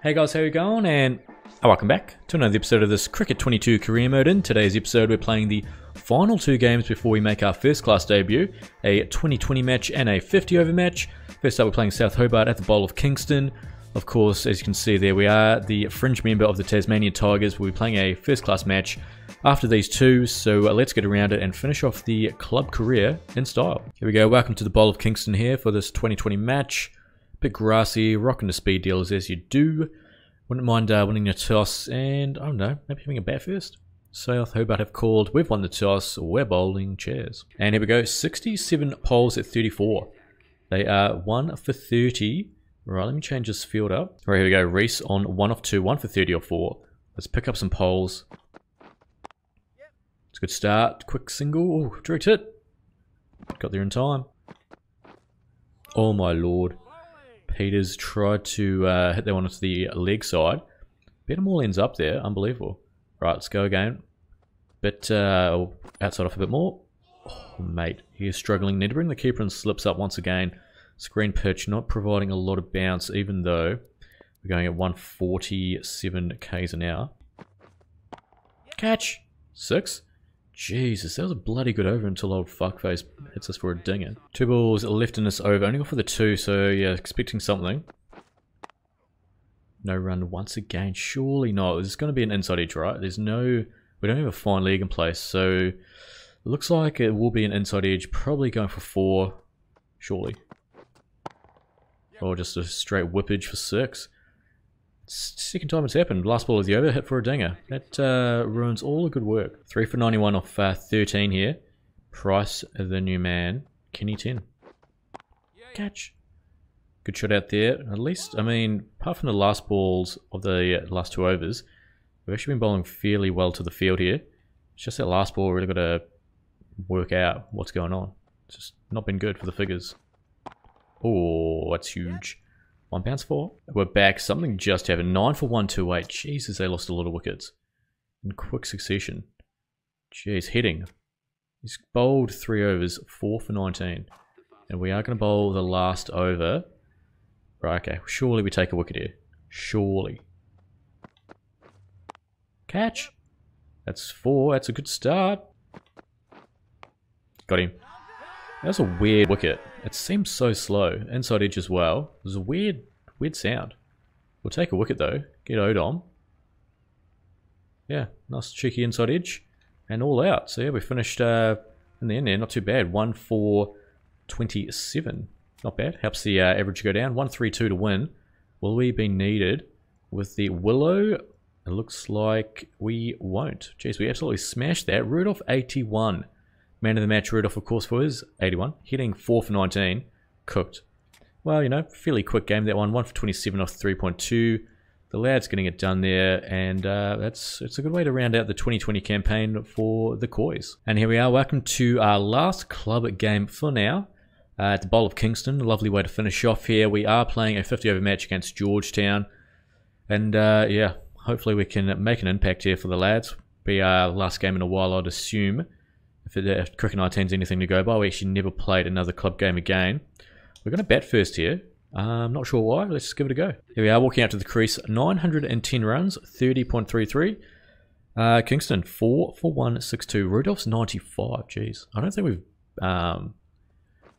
Hey guys, how you going? And welcome back to another episode of this Cricket 22 career mode. In today's episode, we're playing the final two games before we make our first class debut, a 2020 match and a 50 over match. First up, we're playing South Hobart at the Bowl of Kingston. Of course, as you can see there, we are the fringe member of the Tasmanian Tigers. We'll be playing a first class match after these two, so let's get around it and finish off the club career in style. Here we go. Welcome to the Bowl of Kingston here for this 2020 match. Bit grassy, rocking the speed dealers as you do. Wouldn't mind winning a toss and, I don't know, maybe having a bat first. South Hobart have called. We've won the toss. We're bowling. Cheers. And here we go. 67 poles at 34. They are 1 for 30. Right, let me change this field up. All right, here we go. Reese on 1 off 2. 1 for 30 or 4. Let's pick up some poles. It's a good start. Quick single. Ooh, direct hit. Got there in time. Oh, my lord. Peters tried to hit that one into the leg side. Bettermore ends up there. Unbelievable. Right, let's go again. Bit outside off a bit more. Oh, mate, he is struggling. Need to bring the keeper and slips up once again. Screen pitch not providing a lot of bounce, even though we're going at 147 k's an hour. Catch! 6. Jesus, that was a bloody good over until old fuckface hits us for a dinger. 2 balls left in this over. Only got for the 2, so yeah, expecting something. No run once again. Surely not. There's going to be an inside edge, right? There's no... We don't have a fine league in place, so... Looks like it will be an inside edge. Probably going for 4. Surely. Or just a straight whippage for 6. Second time it's happened. Last ball of the over, hit for a dinger. That ruins all the good work. 3 for 91 off 13 here. Price, the new man. Kenny 10. Catch. Good shot out there. At least, I mean, apart from the last balls of the last 2 overs, we've actually been bowling fairly well to the field here. It's just that last ball really got to work out what's going on. It's just not been good for the figures. Oh, that's huge. 1 bounce 4. We're back. Something just happened. 9 for 128. Jesus, they lost a lot of wickets in quick succession. Jeez, heading. He's bowled 3 overs, 4 for 19. And we are going to bowl the last over. Right, okay. Surely we take a wicket here. Surely. Catch. That's 4. That's a good start. Got him. That was a weird wicket. It seems so slow. Inside edge as well. It was a weird sound. We'll take a wicket though. Get Odom. Yeah, nice cheeky inside edge. And all out. So yeah, we finished in the end there. Not too bad. 1 for 27. Not bad. Helps the average go down. 132 to win. Will we be needed with the Willow? It looks like we won't. Jeez, we absolutely smashed that. Rudolph 81. Man of the match, Rudolph, of course, for his 81. Hitting 4 for 19. Cooked. Well, you know, fairly quick game, that one. 1 for 27 off 3.2. The lads getting it done there, and it's a good way to round out the 2020 campaign for the Kois. And here we are. Welcome to our last club game for now at the Bowl of Kingston. A lovely way to finish off here. We are playing a 50-over match against Georgetown. And, yeah, hopefully we can make an impact here for the lads. Be our last game in a while, I'd assume. If Cricket 19's anything to go by, we actually never played another club game again. We're going to bat first here. I'm not sure why. Let's just give it a go. Here we are, walking out to the crease. 910 runs, 30.33. Kingston, 4 for 162. Rudolph's 95. Jeez. I don't think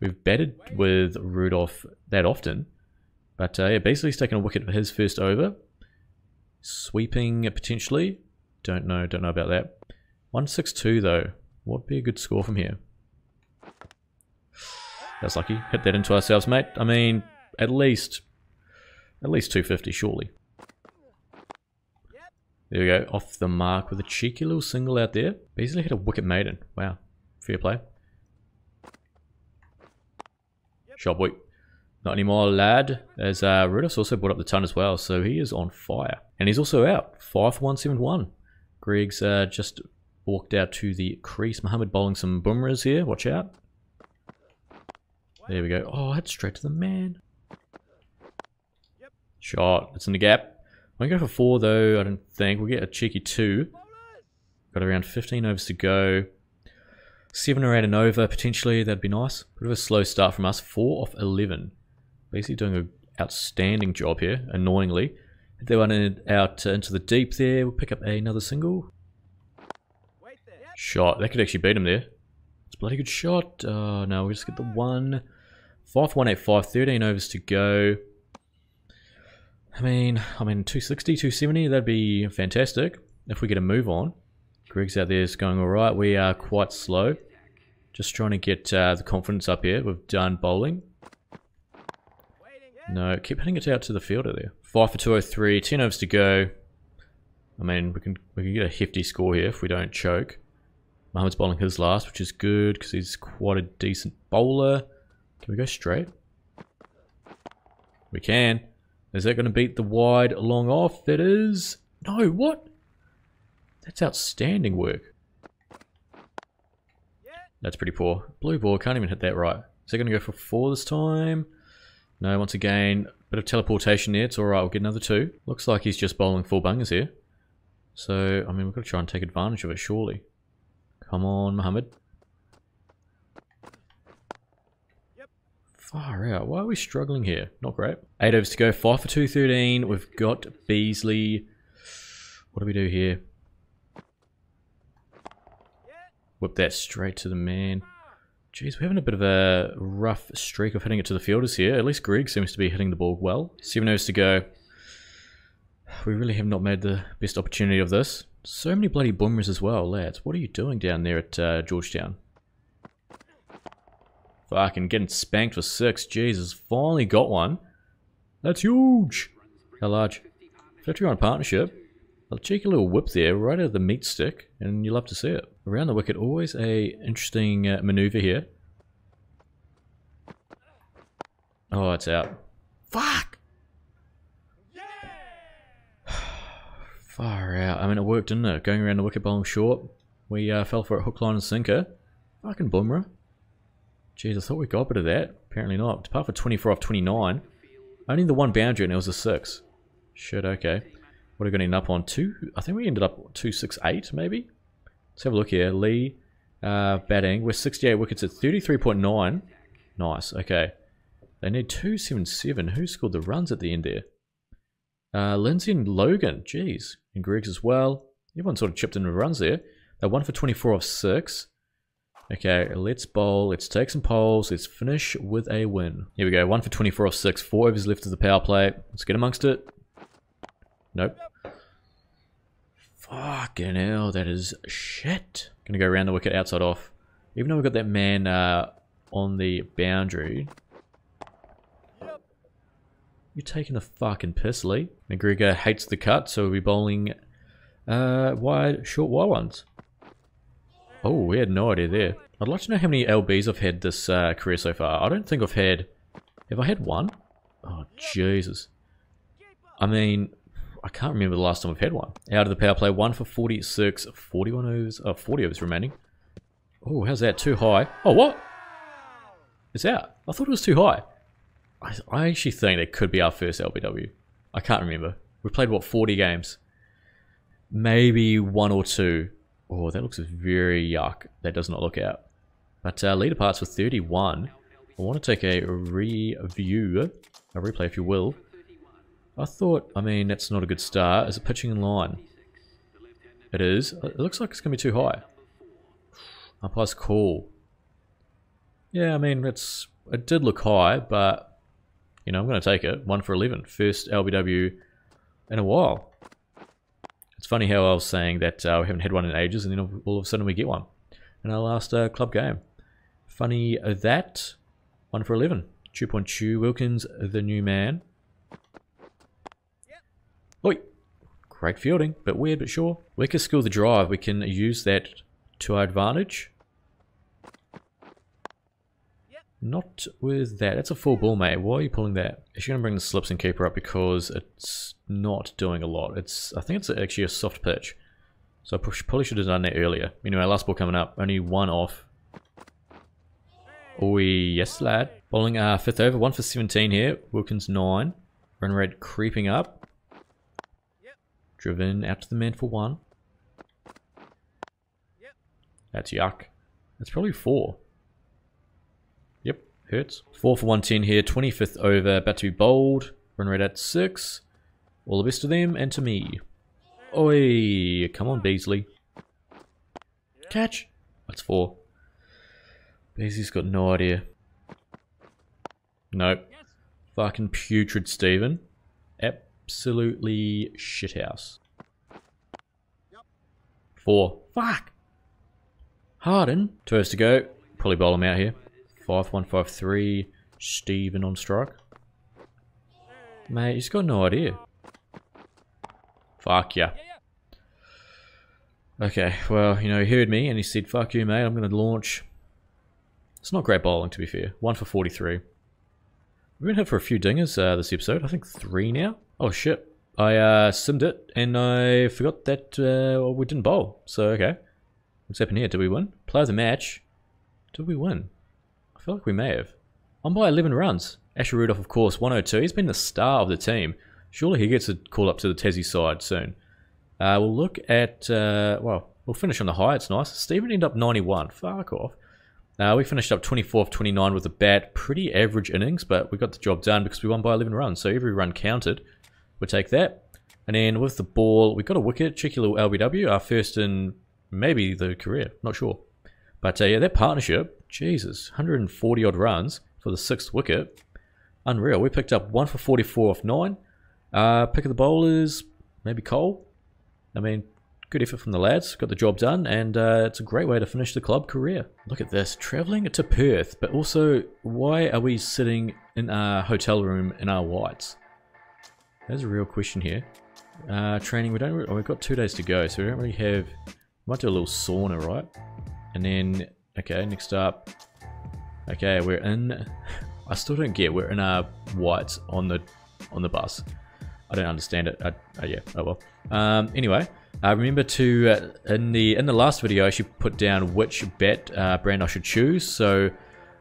we've batted with Rudolph that often. But yeah, basically he's taken a wicket for his first over. Sweeping, potentially. Don't know about that. 162, though. What be a good score from here? That's lucky. Hit that into ourselves, mate. I mean, at least 250, surely. There we go. Off the mark with a cheeky little single out there. Basically hit a wicket maiden. Wow. Fair play. Shot boy. Not anymore, lad. As Rudolph's also brought up the ton as well, so he is on fire. And he's also out. 5 for 171. Greg's just... walked out to the crease. Muhammad bowling some boomerers here. Watch out. There we go. Oh, that's straight to the man. Shot. It's in the gap. I won't go for 4, though, I don't think. We'll get a cheeky 2. Got around 15 overs to go. 7 or 8 and over, potentially. That'd be nice. Bit of a slow start from us. 4 off 11. Basically doing an outstanding job here, annoyingly. Hit that one in, out into the deep there. We'll pick up another single. Shot. That could actually beat him there. It's a bloody good shot. Oh, no. We just get the one. 5-1-8-5. 13 overs to go. I mean, 260, 270. That'd be fantastic if we get a move on. Greg's out there is going all right. We are quite slow. Just trying to get the confidence up here. We've done bowling. No, keep hitting it out to the fielder there. 5 for 203. 10 overs to go. I mean, we can get a hefty score here if we don't choke. Mohamed's bowling his last, which is good because he's quite a decent bowler. Can we go straight? We can. Is that going to beat the wide long off? It is. No, what? That's outstanding work. That's pretty poor. Blue ball, can't even hit that right. Is that going to go for 4 this time? No, once again, bit of teleportation there. It's all right, we'll get another 2. Looks like he's just bowling 4 bungers here. So, I mean, we've got to try and take advantage of it, surely. Come on, Mohamed. Yep. Far out. Why are we struggling here? Not great. 8 overs to go. 5 for 213. We've got Beasley. What do we do here? Whip that straight to the man. Jeez, we're having a bit of a rough streak of hitting it to the fielders here. At least Greg seems to be hitting the ball well. 7 overs to go. We really have not made the best opportunity of this. So many bloody boomers as well, lads. What are you doing down there at Georgetown? Fucking getting spanked for 6. Jesus, finally got one. That's huge. How large? 50-run partnership. A cheeky little whip there, right out of the meat stick, and you love to see it. Around the wicket, always a interesting manoeuvre here. Oh, it's out. Fuck! Yeah! Far out. I mean, it worked, didn't it? Going around the wicket, bowling short. We fell for it hook, line, and sinker. Fucking boomer. Jeez, I thought we got a bit of that. Apparently not. Apart for 24 off 29. Only the one boundary, and it was a 6. Shit, okay. What are we going to end up on? 2? I think we ended up 268, maybe? Let's have a look here. Lee batting. We're 68 wickets at 33.9. Nice, okay. They need 277. Who scored the runs at the end there? Lindsay and Logan. Jeez. And Greg's as well. Everyone sort of chipped in with runs there. They're 1 for 24 off 6. Okay, let's bowl. Let's take some poles. Let's finish with a win. Here we go. 1 for 24 off 6. 4 overs left of the power play. Let's get amongst it. Nope. Fucking hell, that is shit. Gonna go around the wicket, outside off. Even though we've got that man on the boundary. Yep. You're taking the fucking piss, Lee. McGregor hates the cut, so we'll be bowling short wide ones. Oh, we had no idea there. I'd like to know how many LBs I've had this career so far. I don't think I've had... Have I had one? Oh, Jesus. I mean... I can't remember the last time we've had one. Out of the power play, 1 for 46, 41 overs, 40 overs remaining. Oh, how's that? Too high. Oh, what? It's out. I thought it was too high. I actually think it could be our first LBW. I can't remember. We played, what, 40 games? Maybe 1 or 2. Oh, that looks very yuck. That does not look out. But leader parts were 31. I want to take a review, a replay if you will. I thought, I mean, that's not a good start. Is it pitching in line? It is. It looks like it's going to be too high. Umpire's call. Yeah, I mean, it did look high, but, you know, I'm going to take it. 1 for 11. First LBW in a while. It's funny how I was saying that we haven't had one in ages, and then all of a sudden we get one in our last club game. Funny that. 1 for 11. 2.2. Wilkins, the new man. Oi! Great fielding. Bit weird, but sure. We can skill the drive. We can use that to our advantage. Yep. Not with that. That's a full ball, mate. Why are you pulling that? She's going to bring the slips and keeper up because it's not doing a lot. I think it's actually a soft pitch. So I probably should have done that earlier. Anyway, last ball coming up. Only 1 off. Oi, yes, lad. Bowling 5th over. 1 for 17 here. Wilkins 9. Run rate creeping up. Driven out to the man for 1. Yep. That's yuck. That's probably 4. Yep, hurts. 4 for 110 here, 25th over, about to be bowled. Run rate at 6. All the best to them and to me. Oi, come on, Beasley. Catch! That's four. Beasley's got no idea. Nope. Fucking putrid, Stephen. Absolutely shithouse. Four. Fuck! Harden. Two to go. Probably bowl him out here. 5-1, 5-3. Stephen on strike. Mate, he's got no idea. Fuck yeah. Okay, well, you know, he heard me and he said, fuck you, mate, I'm going to launch. It's not great bowling, to be fair. 1 for 43. We've been hit for a few dingers this episode. I think 3 now. Oh, shit. I simmed it and I forgot that we didn't bowl. So, okay. What's happened here? Did we win? Play of the match. Did we win? I feel like we may have. I'm by 11 runs. Asher Rudolph, of course, 102. He's been the star of the team. Surely he gets a call up to the Tassie side soon. We'll look at... well, we'll finish on the high. It's nice. Stephen ended up 91. Fuck off. We finished up 24th, 29 with a bat. Pretty average innings, but we got the job done because we won by 11 runs. So every run counted. We'll take that. And then with the ball, we got a wicket. Cheeky little LBW. Our first in maybe the career. Not sure. But yeah, that partnership. Jesus. 140 odd runs for the 6th wicket. Unreal. We picked up 1 for 44 off 9. Pick of the bowlers, maybe Cole. I mean, good effort from the lads. Got the job done, and it's a great way to finish the club career. Look at this. Travelling to Perth, but also, why are we sitting in our hotel room in our whites? That's a real question here. Training, we don't really, we've got 2 days to go, so we don't really have... Might do a little sauna, right? And then, okay, next up... Okay, we're in... I still don't get we're in our whites on the bus. I don't understand it. Yeah, oh well. Anyway, I remember to in the last video I should put down which bet brand I should choose. So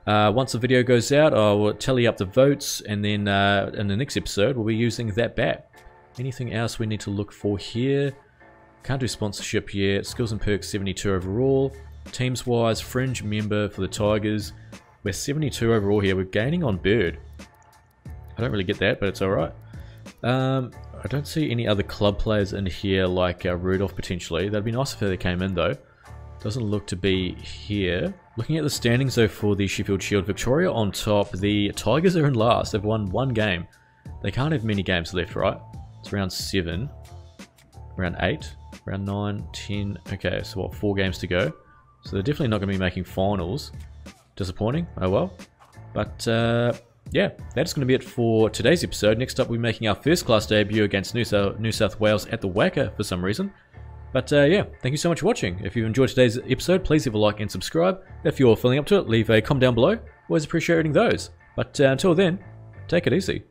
once the video goes out, I will tally up the votes, and then in the next episode we'll be using that bet. Anything else we need to look for here? Can't do sponsorship yet. Skills and perks 72 overall. Teams wise, fringe member for the Tigers. We're 72 overall here. We're gaining on Bird. I don't really get that, but it's alright. I don't see any other club players in here like Rudolph potentially. That'd be nice if they came in though. Doesn't look to be here. Looking at the standings though for the Sheffield Shield, Victoria on top. The Tigers are in last. They've won 1 game. They can't have many games left, right? It's round 7. Round 8. Round 9. 10. Okay, so what? 4 games to go. So they're definitely not going to be making finals. Disappointing, oh well. But yeah, that's going to be it for today's episode. Next up, we're making our first class debut against New South Wales at the Wacker for some reason. But yeah, thank you so much for watching. If you enjoyed today's episode, please leave a like and subscribe. If you're feeling up to it, leave a comment down below. Always appreciating those. But until then, take it easy.